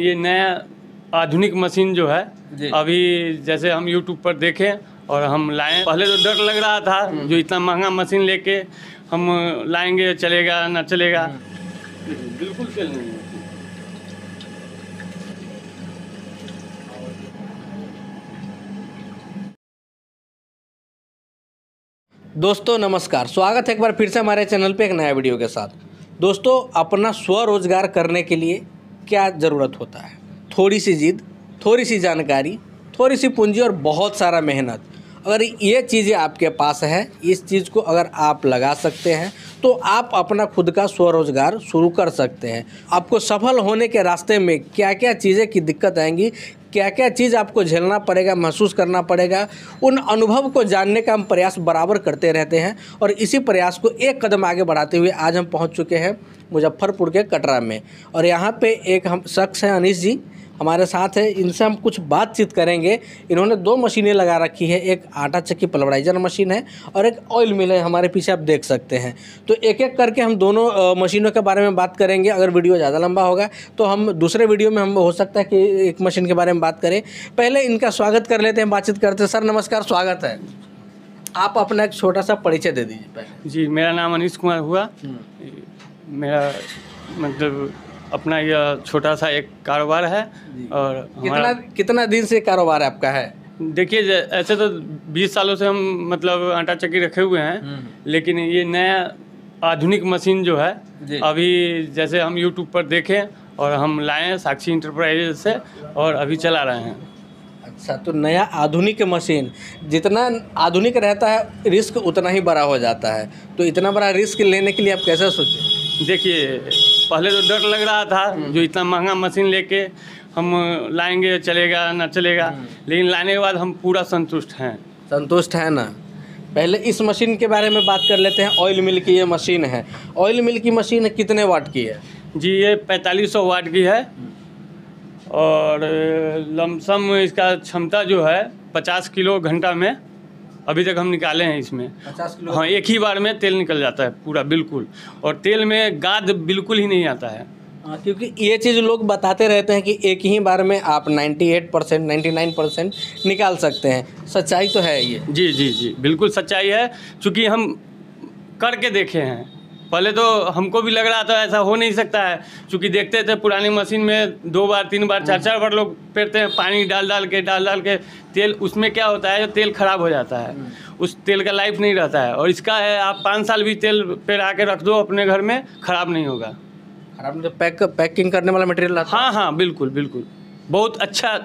ये नया आधुनिक मशीन जो है अभी जैसे हम यूट्यूब पर देखें और हम लाएं, पहले तो डर लग रहा था जो इतना महंगा मशीन लेके हम लाएंगे चलेगा ना चलेगा, बिल्कुल फेल नहीं है। दोस्तों नमस्कार, स्वागत है एक बार फिर से हमारे चैनल पे एक नया वीडियो के साथ। दोस्तों अपना स्वरोजगार करने के लिए क्या ज़रूरत होता है? थोड़ी सी जिद, थोड़ी सी जानकारी, थोड़ी सी पूंजी और बहुत सारा मेहनत। अगर ये चीज़ें आपके पास है, इस चीज़ को अगर आप लगा सकते हैं तो आप अपना खुद का स्वरोजगार शुरू कर सकते हैं। आपको सफल होने के रास्ते में क्या क्या चीज़ें की दिक्कत आएंगी, क्या क्या चीज़ आपको झेलना पड़ेगा, महसूस करना पड़ेगा, उन अनुभव को जानने का हम प्रयास बराबर करते रहते हैं। और इसी प्रयास को एक कदम आगे बढ़ाते हुए आज हम पहुँच चुके हैं मुजफ्फरपुर के कटरा में। और यहाँ पे एक हम शख्स हैं, अनीश जी हमारे साथ है, इनसे हम कुछ बातचीत करेंगे। इन्होंने दो मशीनें लगा रखी है, एक आटा चक्की पल्वराइजर मशीन है और एक ऑयल मिल है, हमारे पीछे आप देख सकते हैं। तो एक एक करके हम दोनों मशीनों के बारे में बात करेंगे। अगर वीडियो ज़्यादा लंबा होगा तो हम दूसरे वीडियो में हम हो सकता है कि एक मशीन के बारे में बात करें। पहले इनका स्वागत कर लेते हैं, बातचीत करते हैं। सर नमस्कार, स्वागत है। आप अपना एक छोटा सा परिचय दे दीजिए। जी, मेरा नाम अनीश कुमार हुआ। मेरा मतलब अपना यह छोटा सा एक कारोबार है। और कितना दिन से कारोबार आपका है? देखिए ऐसे तो 20 सालों से हम मतलब आटा चक्की रखे हुए हैं, लेकिन ये नया आधुनिक मशीन जो है अभी जैसे हम यूट्यूब पर देखें और हम लाएं साक्षी इंटरप्राइजेज से और अभी चला रहे हैं। अच्छा, तो नया आधुनिक मशीन, जितना आधुनिक रहता है रिस्क उतना ही बड़ा हो जाता है, तो इतना बड़ा रिस्क लेने के लिए आप कैसे सोचे? देखिए पहले तो डर लग रहा था जो इतना महंगा मशीन लेके हम लाएंगे चलेगा ना चलेगा, लेकिन लाने के बाद हम पूरा संतुष्ट हैं। संतुष्ट है ना? पहले इस मशीन के बारे में बात कर लेते हैं। ऑयल मिल की ये मशीन है, ऑयल मिल की मशीन कितने वाट की है? जी ये 4500 वाट की है और लमसम इसका क्षमता जो है 50 किलो घंटा में अभी तक हम निकाले हैं इसमें। 50 किलो? हाँ, एक ही बार में तेल निकल जाता है पूरा बिल्कुल, और तेल में गाद बिल्कुल ही नहीं आता है। हाँ, क्योंकि ये चीज़ लोग बताते रहते हैं कि एक ही बार में आप 98% 99% निकाल सकते हैं, सच्चाई तो है ये? जी जी जी बिल्कुल सच्चाई है, चूँकि हम करके देखे हैं। पहले तो हमको भी लग रहा था ऐसा हो नहीं सकता है, क्योंकि देखते थे पुरानी मशीन में 2 बार 3 बार 4 बार लोग फेरते हैं, पानी डाल डाल के तेल। उसमें क्या होता है, तेल खराब हो जाता है, उस तेल का लाइफ नहीं रहता है। और इसका है आप 5 साल भी तेल पेरा के रख दो अपने घर में, खराब नहीं होगा। खराब नहीं, तो पैकिंग करने वाला मटेरियल आता है। हाँ हाँ बिल्कुल बिल्कुल, बहुत अच्छा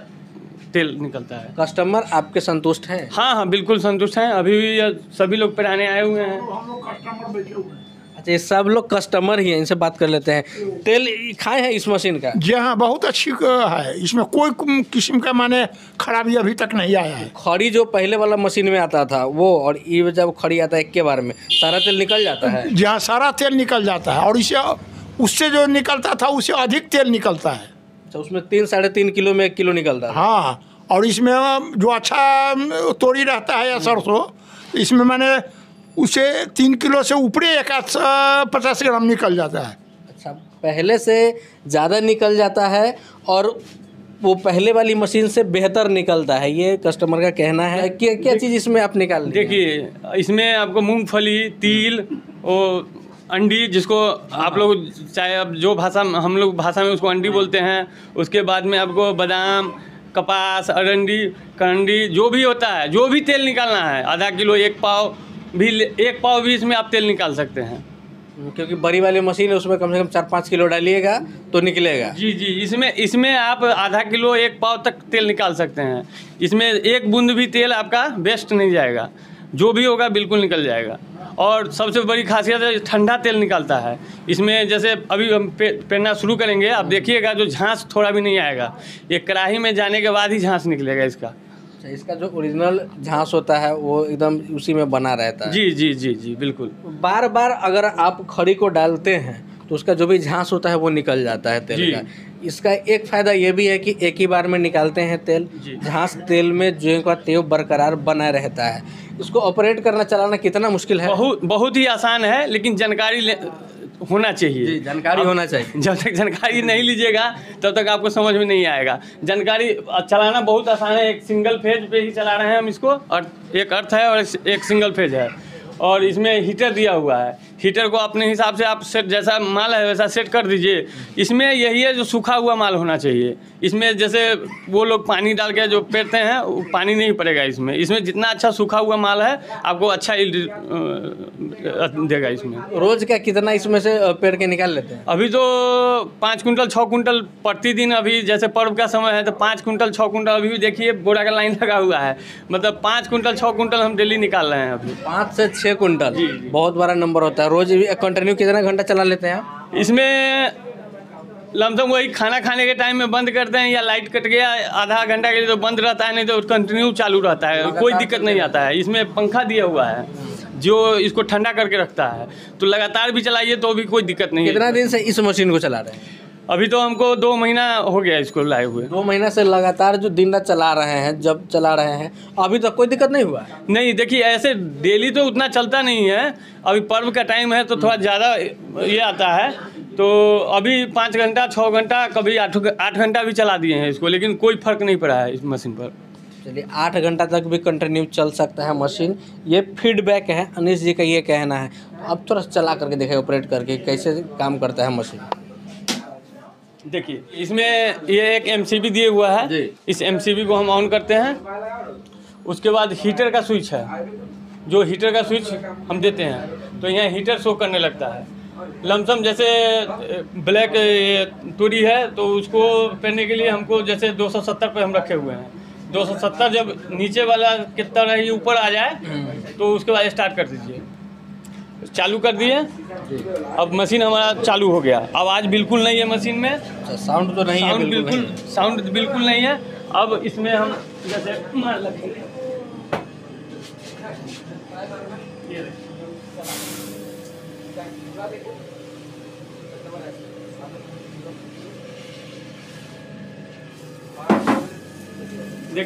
तेल निकलता है। कस्टमर आपके संतुष्ट हैं? हाँ हाँ बिल्कुल संतुष्ट हैं, अभी भी सभी लोग पेराने आए हुए हैं। अच्छा, ये सब लोग कस्टमर ही हैं, इनसे बात कर लेते हैं। तेल खाए हैं इस मशीन का? जी हाँ, बहुत अच्छी है, इसमें कोई किस्म का माने खराबी अभी तक नहीं आया है। खड़ी जो पहले वाला मशीन में आता था वो, और ये जब खड़ी आता है एक के बार में सारा तेल निकल जाता है? जी हाँ, सारा तेल निकल जाता है, और इसे उससे जो निकलता था उससे अधिक तेल निकलता है। अच्छा, उसमें 3 साढ़े 3 किलो में 1 किलो निकलता है? हाँ, और इसमें जो अच्छा तोरी रहता है या सरसों, इसमें मैंने उसे 3 किलो से ऊपरे 150 ग्राम निकल जाता है। अच्छा, पहले से ज़्यादा निकल जाता है और वो पहले वाली मशीन से बेहतर निकलता है, ये कस्टमर का कहना है। क्या चीज़ इसमें आप निकाल? देखिए इसमें आपको मूंगफली, तिल और अंडी, जिसको आप लोग चाहे अब जो भाषा, हम लोग भाषा में उसको अंडी बोलते हैं। उसके बाद में आपको बादाम, कपास, अरंडी, करंडी, जो भी होता है, जो भी तेल निकालना है, आधा किलो, 1 पाव भी इसमें आप तेल निकाल सकते हैं। क्योंकि बड़ी वाली मशीन है उसमें कम से कम 4-5 किलो डालिएगा तो निकलेगा। जी जी, इसमें आप आधा किलो 1 पाव तक तेल निकाल सकते हैं। इसमें 1 बूंद भी तेल आपका वेस्ट नहीं जाएगा, जो भी होगा बिल्कुल निकल जाएगा। और सबसे बड़ी खासियत है ठंडा तेल निकलता है इसमें। जैसे अभी हम पेरना शुरू करेंगे, आप देखिएगा जो झांस थोड़ा भी नहीं आएगा, ये कड़ाही में जाने के बाद ही झांस निकलेगा इसका। अच्छा, इसका जो ओरिजिनल झांस होता है वो एकदम उसी में बना रहता है। जी जी जी जी बिल्कुल। बार बार अगर आप खड़ी को डालते हैं तो उसका जो भी झांस होता है वो निकल जाता है तेल का। इसका एक फ़ायदा ये भी है कि एक ही बार में निकालते हैं तेल, झांस तेल में जो का तेव बरकरार बना रहता है। इसको ऑपरेट करना, चलाना कितना मुश्किल है? बहुत ही आसान है, लेकिन जानकारी होना चाहिए, जानकारी होना चाहिए। जब तक जानकारी नहीं लीजिएगा तब तक आपको समझ में नहीं आएगा। जानकारी चलाना बहुत आसान है, एक सिंगल फेज पे ही चला रहे हैं हम इसको, और एक अर्थ है और एक सिंगल फेज है, और इसमें हीटर दिया हुआ है। हीटर को अपने हिसाब से आप सेट, जैसा माल है वैसा सेट कर दीजिए। इसमें यही है जो सूखा हुआ माल होना चाहिए। इसमें जैसे वो लोग पानी डाल के जो पेरते हैं वो पानी नहीं पड़ेगा इसमें। इसमें जितना अच्छा सूखा हुआ माल है आपको अच्छा देगा। इसमें रोज का कितना इसमें से पेड़ के निकाल लेते हैं? अभी तो 5 कुंटल 6 कुंटल प्रतिदिन, अभी जैसे पर्व का समय है तो 5 कुंटल 6 कुंटल, अभी भी देखिए बोरा का लाइन लगा हुआ है, मतलब 5 कुंटल 6 कुंटल हम डेली निकाल रहे हैं अभी। 5 से 6 कुंटल बहुत बड़ा नंबर होता है। रोज कंटिन्यू कितना घंटा चला लेते हैं आप इसमें? लमसम वही खाना खाने के टाइम में बंद करते हैं, या लाइट कट गया आधा घंटा के लिए तो बंद रहता है, नहीं तो कंटिन्यू चालू रहता है, कोई दिक्कत नहीं आता है। इसमें पंखा दिया हुआ है जो इसको ठंडा करके रखता है, तो लगातार भी चलाइए तो भी कोई दिक्कत नहीं है। कितना दिन से इस मशीन को चला रहे हैं? अभी तो हमको 2 महीना हो गया इसको लाए हुए। 2 महीना से लगातार जो दिन रात चला रहे हैं, जब चला रहे हैं अभी तक कोई दिक्कत नहीं हुआ? नहीं, देखिए ऐसे डेली तो उतना चलता नहीं है, अभी पर्व का टाइम है तो थोड़ा ज़्यादा ये आता है, तो अभी 5 घंटा 6 घंटा कभी 8 घंटा भी चला दिए हैं इसको, लेकिन कोई फर्क नहीं पड़ा है इस मशीन पर। चलिए 8 घंटा तक भी कंटिन्यू चल सकता है मशीन। ये फीडबैक है, अनिश जी का ये कहना है। अब थोड़ा चला करके देखें, ऑपरेट करके कैसे काम करता है मशीन। देखिए इसमें ये एक एमसीबी दिए हुआ है, इस एमसीबी को हम ऑन करते हैं। उसके बाद हीटर का स्विच है, जो हीटर का स्विच हम देते हैं तो यहाँ हीटर शो करने लगता है। लमसम जैसे ब्लैक तूरी है तो उसको पहनने के लिए हमको जैसे 270 पे हम रखे हुए हैं। 270 जब नीचे वाला कितना रही ऊपर आ जाए तो उसके बाद स्टार्ट कर दीजिए। चालू कर दिए, अब मशीन हमारा चालू हो गया। आवाज़ बिल्कुल नहीं है मशीन में, साउंड तो नहीं है, बिल्कुल साउंड बिल्कुल नहीं है। अब इसमें हम जैसे मार लगेंगे,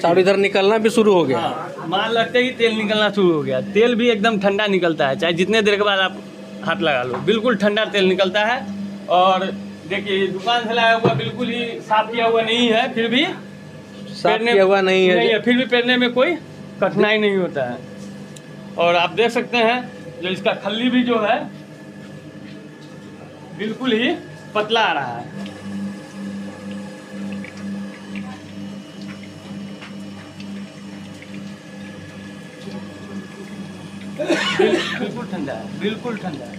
साउंड इधर निकलना भी शुरू हो गया। हाँ, मान लगते ही तेल निकलना शुरू हो गया। तेल भी एकदम ठंडा निकलता है, चाहे जितने देर के बाद आप हाथ लगा लो, बिल्कुल ठंडा तेल निकलता है। और देखिए दुकान से लाया हुआ बिल्कुल ही साफ किया हुआ नहीं है, फिर भी साफ किया हुआ नहीं है, फिर भी पेरने में कोई कठिनाई नहीं होता है। और आप देख सकते हैं जो इसका खल्ली भी जो है बिल्कुल ही पतला आ रहा है। बिल्कुल ठंडा है, बिल्कुल ठंडा है।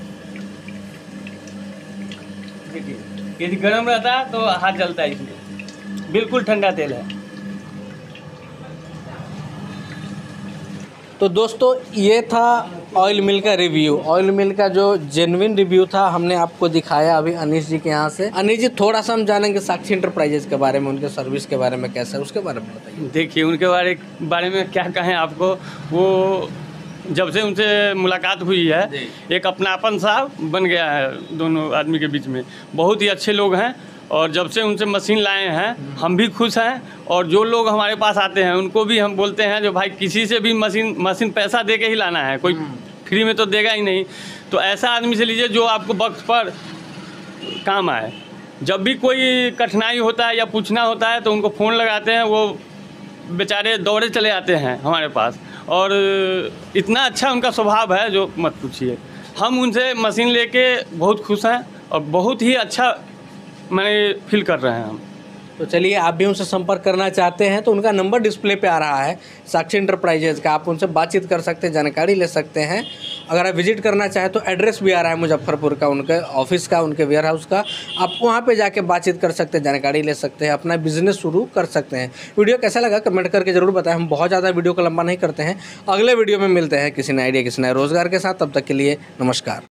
देखिए यदि गर्म रहता तो हाथ जलता है, इसमें बिल्कुल ठंडा तेल है। तो दोस्तों ये था ऑयल मिल का रिव्यू। ऑयल मिल का जो जेन्युइन रिव्यू था हमने आपको दिखाया अभी अनिश जी के यहाँ से। अनिश जी थोड़ा सा हम जानेंगे साक्षी एंटरप्राइजेज के बारे में, उनके सर्विस के बारे में कैसा है उसके बारे में बताइए। देखिए उनके बारे में क्या कहें आपको, वो जब से उनसे मुलाकात हुई है एक अपनापन सा बन गया है दोनों आदमी के बीच में। बहुत ही अच्छे लोग हैं, और जब से उनसे मशीन लाए हैं हम भी खुश हैं। और जो लोग हमारे पास आते हैं उनको भी हम बोलते हैं जो भाई किसी से भी मशीन पैसा दे के ही लाना है, कोई फ्री में तो देगा ही नहीं, तो ऐसा आदमी से लीजिए जो आपको वक्त पर काम आए। जब भी कोई कठिनाई होता है या पूछना होता है तो उनको फ़ोन लगाते हैं, वो बेचारे दौड़े चले आते हैं हमारे पास। और इतना अच्छा उनका स्वभाव है जो मत पूछिए। हम उनसे मशीन लेके बहुत खुश हैं और बहुत ही अच्छा मैंने फील कर रहे हैं हम। तो चलिए आप भी उनसे संपर्क करना चाहते हैं तो उनका नंबर डिस्प्ले पे आ रहा है साक्षी एंटरप्राइजेज का, आप उनसे बातचीत कर सकते हैं, जानकारी ले सकते हैं। अगर आप विजिट करना चाहें तो एड्रेस भी आ रहा है मुजफ्फरपुर का, उनके ऑफिस का, उनके वेयर हाउस का, आप वहाँ पे जाके बातचीत कर सकते हैं, जानकारी ले सकते हैं, अपना बिजनेस शुरू कर सकते हैं। वीडियो कैसा लगा कमेंट करके ज़रूर बताएं। हम बहुत ज़्यादा वीडियो को लंबा नहीं करते हैं, अगले वीडियो में मिलते हैं किसी नए आइडिया, किसी नए रोज़गार के साथ। तब तक के लिए नमस्कार।